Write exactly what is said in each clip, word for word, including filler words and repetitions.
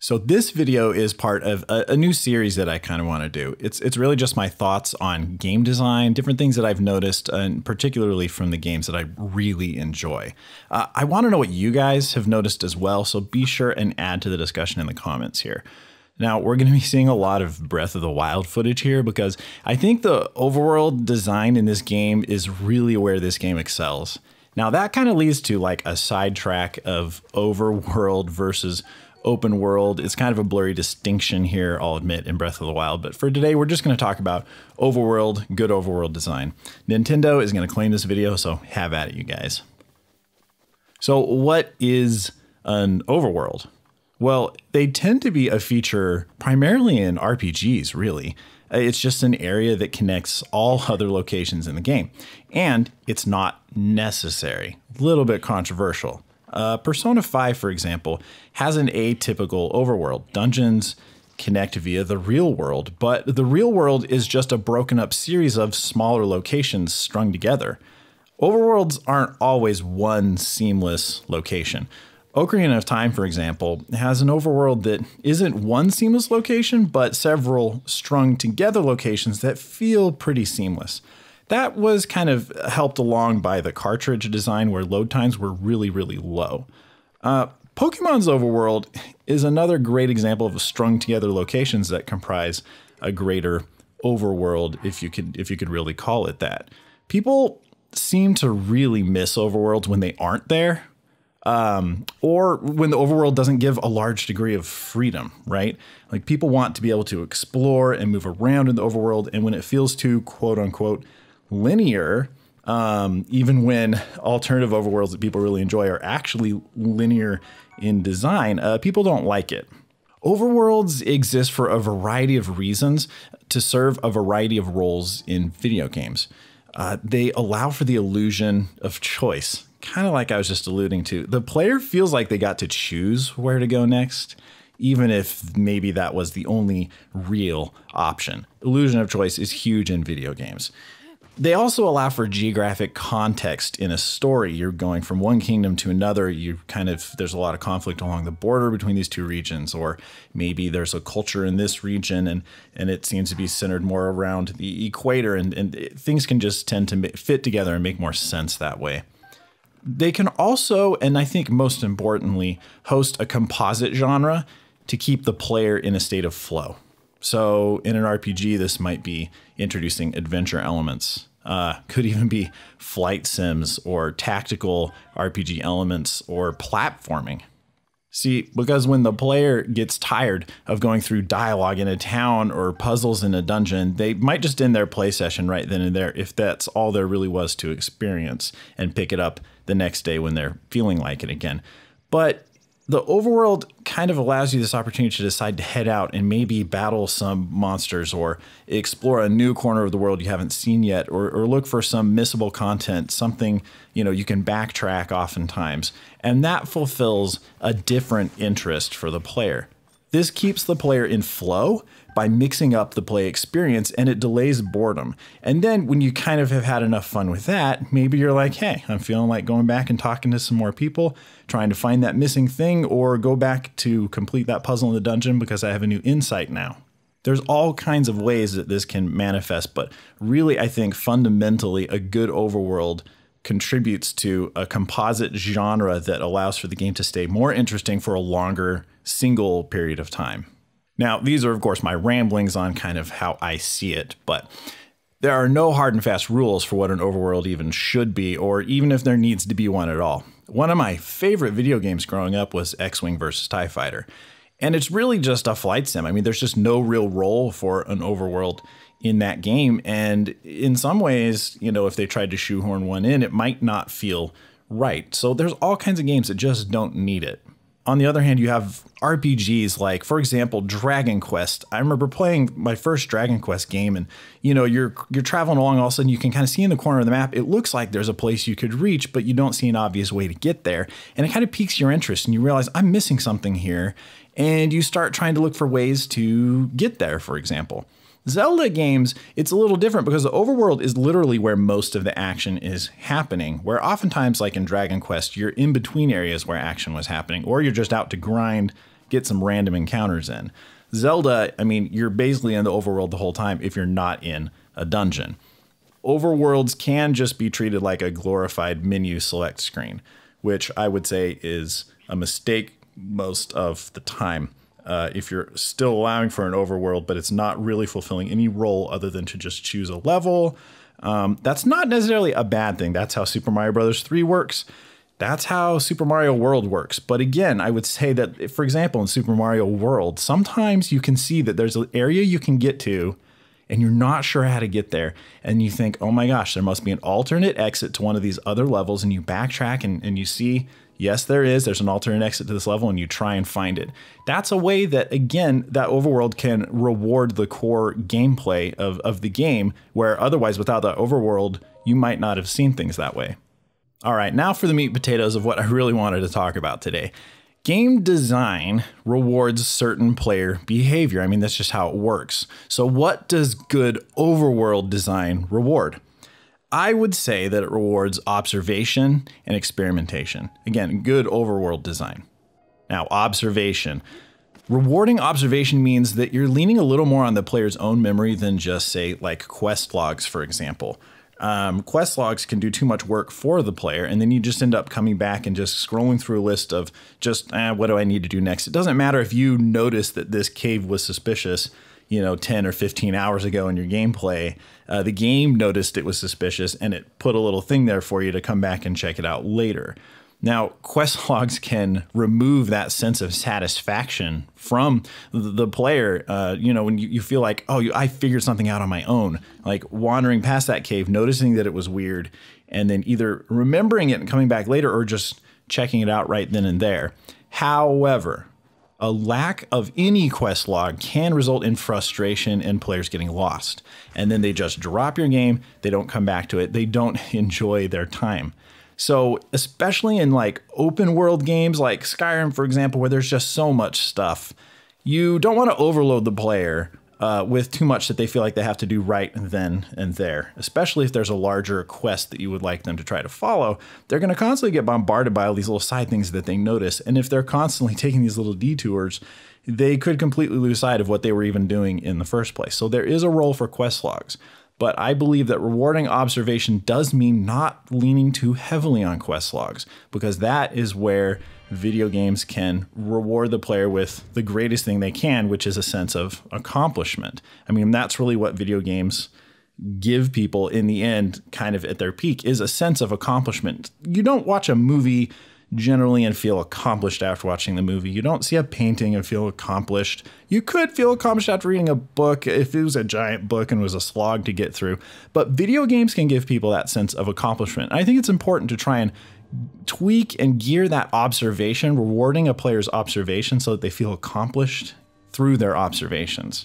So this video is part of a, a new series that I kind of want to do. It's, it's really just my thoughts on game design, different things that I've noticed, and particularly from the games that I really enjoy. Uh, I want to know what you guys have noticed as well, so be sure and add to the discussion in the comments here. Now, we're going to be seeing a lot of Breath of the Wild footage here because I think the overworld design in this game is really where this game excels. Now, that kind of leads to like a sidetrack of overworld versus open world. It's kind of a blurry distinction here, I'll admit, in Breath of the Wild, but for today, we're just going to talk about overworld, good overworld design. Nintendo is going to claim this video, so have at it, you guys. So what is an overworld? Well, they tend to be a feature primarily in R P Gs, really. It's just an area that connects all other locations in the game, and it's not necessary. A little bit controversial. Uh, Persona five, for example, has an atypical overworld. Dungeons connect via the real world, but the real world is just a broken up series of smaller locations strung together. Overworlds aren't always one seamless location. Ocarina of Time, for example, has an overworld that isn't one seamless location, but several strung together locations that feel pretty seamless. That was kind of helped along by the cartridge design where load times were really, really low. Uh, Pokemon's overworld is another great example of strung together locations that comprise a greater overworld, if you could, if you could really call it that. People seem to really miss overworlds when they aren't there. Um, or when the overworld doesn't give a large degree of freedom, right? Like people want to be able to explore and move around in the overworld. And when it feels too quote unquote linear, um, even when alternative overworlds that people really enjoy are actually linear in design, uh, people don't like it. Overworlds exist for a variety of reasons to serve a variety of roles in video games. Uh, they allow for the illusion of choice. Kind of like I was just alluding to, the player feels like they got to choose where to go next, even if maybe that was the only real option. Illusion of choice is huge in video games. They also allow for geographic context in a story. You're going from one kingdom to another. You kind of, there's a lot of conflict along the border between these two regions, or maybe there's a culture in this region and, and it seems to be centered more around the equator, and, and things can just tend to fit together and make more sense that way. They can also, and I think most importantly, host a composite genre to keep the player in a state of flow. So in an R P G, this might be introducing adventure elements. Uh, could even be flight sims or tactical R P G elements or platforming. See, because when the player gets tired of going through dialogue in a town or puzzles in a dungeon, they might just end their play session right then and there if that's all there really was to experience, and pick it up the next day when they're feeling like it again. But the overworld kind of allows you this opportunity to decide to head out and maybe battle some monsters or explore a new corner of the world you haven't seen yet, or, or look for some missable content, something, you know, you can backtrack oftentimes. And that fulfills a different interest for the player. This keeps the player in flow by mixing up the play experience, and it delays boredom. And then when you kind of have had enough fun with that, maybe you're like, hey, I'm feeling like going back and talking to some more people, trying to find that missing thing, or go back to complete that puzzle in the dungeon because I have a new insight now. There's all kinds of ways that this can manifest, but really I think fundamentally a good overworld contributes to a composite genre that allows for the game to stay more interesting for a longer single period of time. Now, these are, of course, my ramblings on kind of how I see it, but there are no hard and fast rules for what an overworld even should be, or even if there needs to be one at all. One of my favorite video games growing up was X-Wing versus TIE Fighter, and it's really just a flight sim. I mean, there's just no real role for an overworld in that game, and in some ways, you know, if they tried to shoehorn one in, it might not feel right. So there's all kinds of games that just don't need it. On the other hand, you have R P Gs like, for example, Dragon Quest. I remember playing my first Dragon Quest game, and you know, you're you're traveling along, all of a sudden you can kind of see in the corner of the map, it looks like there's a place you could reach, but you don't see an obvious way to get there. And it kind of piques your interest and you realize I'm missing something here. And you start trying to look for ways to get there, for example. Zelda games, it's a little different because the overworld is literally where most of the action is happening, where oftentimes, like in Dragon Quest, you're in between areas where action was happening, or you're just out to grind get some random encounters in. Zelda, I mean, you're basically in the overworld the whole time if you're not in a dungeon. Overworlds can just be treated like a glorified menu select screen, which I would say is a mistake most of the time. Uh, if you're still allowing for an overworld, but it's not really fulfilling any role other than to just choose a level, um, that's not necessarily a bad thing. That's how Super Mario Brothers three works. That's how Super Mario World works. But again, I would say that, for example, in Super Mario World, sometimes you can see that there's an area you can get to and you're not sure how to get there. And you think, oh my gosh, there must be an alternate exit to one of these other levels. And you backtrack and, and you see, yes, there is. There's an alternate exit to this level, and you try and find it. That's a way that, again, that overworld can reward the core gameplay of, of the game, where otherwise without that overworld, you might not have seen things that way. All right, now for the meat and potatoes of what I really wanted to talk about today. Game design rewards certain player behavior. I mean, that's just how it works. So what does good overworld design reward? I would say that it rewards observation and experimentation. Again, good overworld design. Now, observation. Rewarding observation means that you're leaning a little more on the player's own memory than just, say, like quest logs, for example. Um, quest logs can do too much work for the player, and then you just end up coming back and just scrolling through a list of just, eh, what do I need to do next? It doesn't matter if you notice that this cave was suspicious, you know, ten or fifteen hours ago in your gameplay. Uh, the game noticed it was suspicious, and it put a little thing there for you to come back and check it out later. Now, quest logs can remove that sense of satisfaction from the player. Uh, you know, when you, you feel like, oh, you, I figured something out on my own, like wandering past that cave, noticing that it was weird, and then either remembering it and coming back later or just checking it out right then and there. However, a lack of any quest log can result in frustration and players getting lost. And then they just drop your game. They don't come back to it. They don't enjoy their time. So especially in like open world games like Skyrim, for example, where there's just so much stuff, you don't want to overload the player uh, with too much that they feel like they have to do right then and there, especially if there's a larger quest that you would like them to try to follow. They're going to constantly get bombarded by all these little side things that they notice. And if they're constantly taking these little detours, they could completely lose sight of what they were even doing in the first place. So there is a role for quest logs. But I believe that rewarding observation does mean not leaning too heavily on quest logs, because that is where video games can reward the player with the greatest thing they can, which is a sense of accomplishment. I mean, that's really what video games give people in the end, kind of at their peak, is a sense of accomplishment. You don't watch a movie generally and feel accomplished after watching the movie. You don't see a painting and feel accomplished. You could feel accomplished after reading a book if it was a giant book and was a slog to get through. But video games can give people that sense of accomplishment. And I think it's important to try and tweak and gear that observation, rewarding a player's observation so that they feel accomplished through their observations.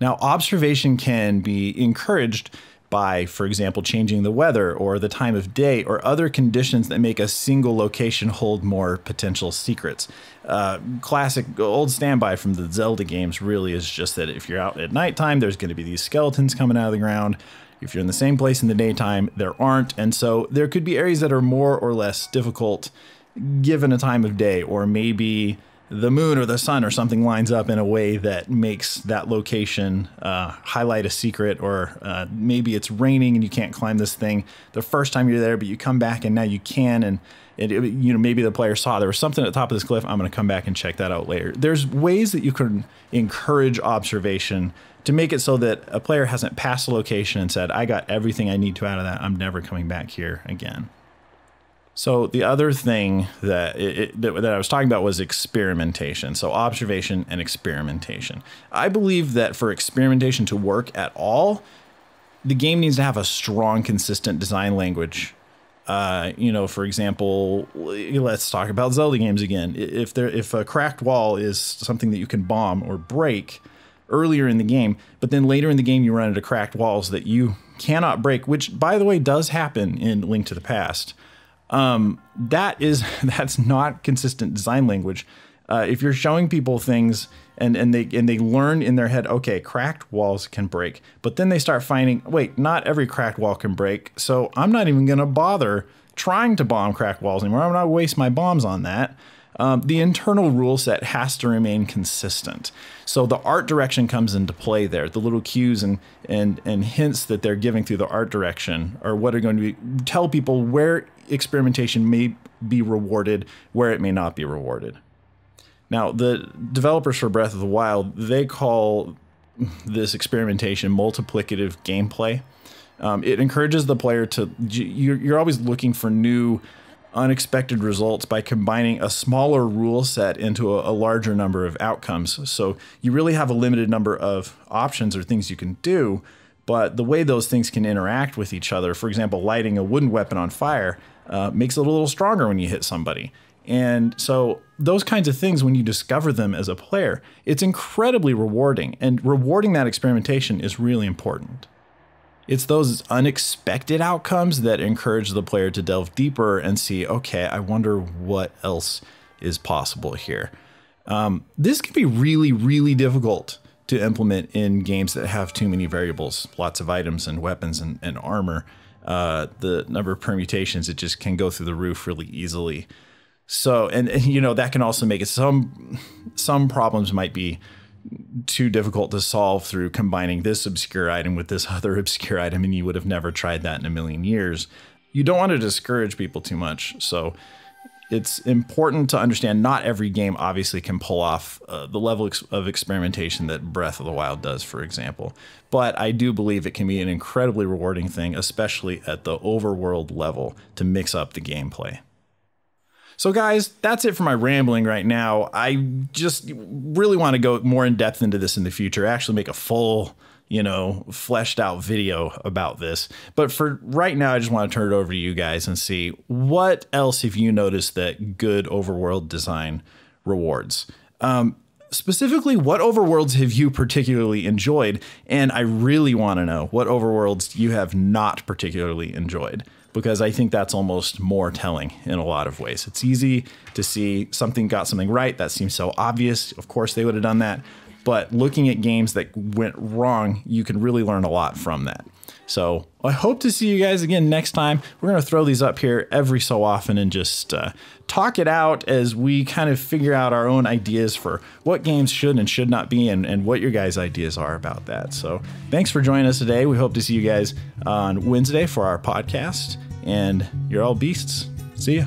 Now, observation can be encouraged by, for example, changing the weather or the time of day or other conditions that make a single location hold more potential secrets. Uh, classic old standby from the Zelda games really is just that if you're out at nighttime, there's going to be these skeletons coming out of the ground. If you're in the same place in the daytime, there aren't. And so there could be areas that are more or less difficult given a time of day, or maybe the moon or the sun or something lines up in a way that makes that location uh, highlight a secret, or uh, maybe it's raining and you can't climb this thing the first time you're there, but you come back and now you can, and it, it, you know, maybe the player saw there was something at the top of this cliff. I'm going to come back and check that out later. There's ways that you can encourage observation to make it so that a player hasn't passed the location and said, I got everything I need to out of that. I'm never coming back here again. So the other thing that, it, that that I was talking about was experimentation. So observation and experimentation. I believe that for experimentation to work at all, the game needs to have a strong, consistent design language. Uh, you know, for example, let's talk about Zelda games again. If there, if a cracked wall is something that you can bomb or break earlier in the game, but then later in the game you run into cracked walls that you cannot break, which, by the way, does happen in A Link to the Past. Um, that is, that's not consistent design language. Uh, if you're showing people things and, and they, and they learn in their head, okay, cracked walls can break, but then they start finding, wait, not every cracked wall can break. So I'm not even going to bother trying to bomb cracked walls anymore. I'm not gonna waste my bombs on that. um, the internal rule set has to remain consistent. So the art direction comes into play there. The little cues and, and, and hints that they're giving through the art direction are what are going to be, tell people where experimentation may be rewarded, where it may not be rewarded. Now, the developers for Breath of the Wild, they call this experimentation multiplicative gameplay. Um, it encourages the player to, you're, you're always looking for new, unexpected results by combining a smaller rule set into a, a larger number of outcomes. So you really have a limited number of options or things you can do, but the way those things can interact with each other, for example, lighting a wooden weapon on fire uh, makes it a little stronger when you hit somebody. And so those kinds of things, when you discover them as a player, it's incredibly rewarding, and rewarding that experimentation is really important. It's those unexpected outcomes that encourage the player to delve deeper and see, okay, I wonder what else is possible here. Um, this can be really, really difficult to implement in games that have too many variables, lots of items and weapons and, and armor. Uh, the number of permutations, it just can go through the roof really easily. So, and, and you know, that can also make it some, some problems might be too difficult to solve through combining this obscure item with this other obscure item, and you would have never tried that in a million years. You don't want to discourage people too much. So it's important to understand not every game obviously can pull off uh, the level ex of experimentation that Breath of the Wild does, for example. But I do believe it can be an incredibly rewarding thing, especially at the overworld level, to mix up the gameplay. So guys, that's it for my rambling right now. I just really want to go more in depth into this in the future, actually make a full, you know, fleshed out video about this. But for right now, I just want to turn it over to you guys and see what else have you noticed that good overworld design rewards. Um, specifically, what overworlds have you particularly enjoyed? And I really want to know what overworlds you have not particularly enjoyed, because I think that's almost more telling in a lot of ways. It's easy to see something got something right. That seems so obvious. Of course they would have done that. But looking at games that went wrong, you can really learn a lot from that. So I hope to see you guys again next time. We're going to throw these up here every so often and just uh, talk it out as we kind of figure out our own ideas for what games should and should not be, and, and what your guys' ideas are about that. So thanks for joining us today. We hope to see you guys on Wednesday for our podcast, and you're all beasts. See ya.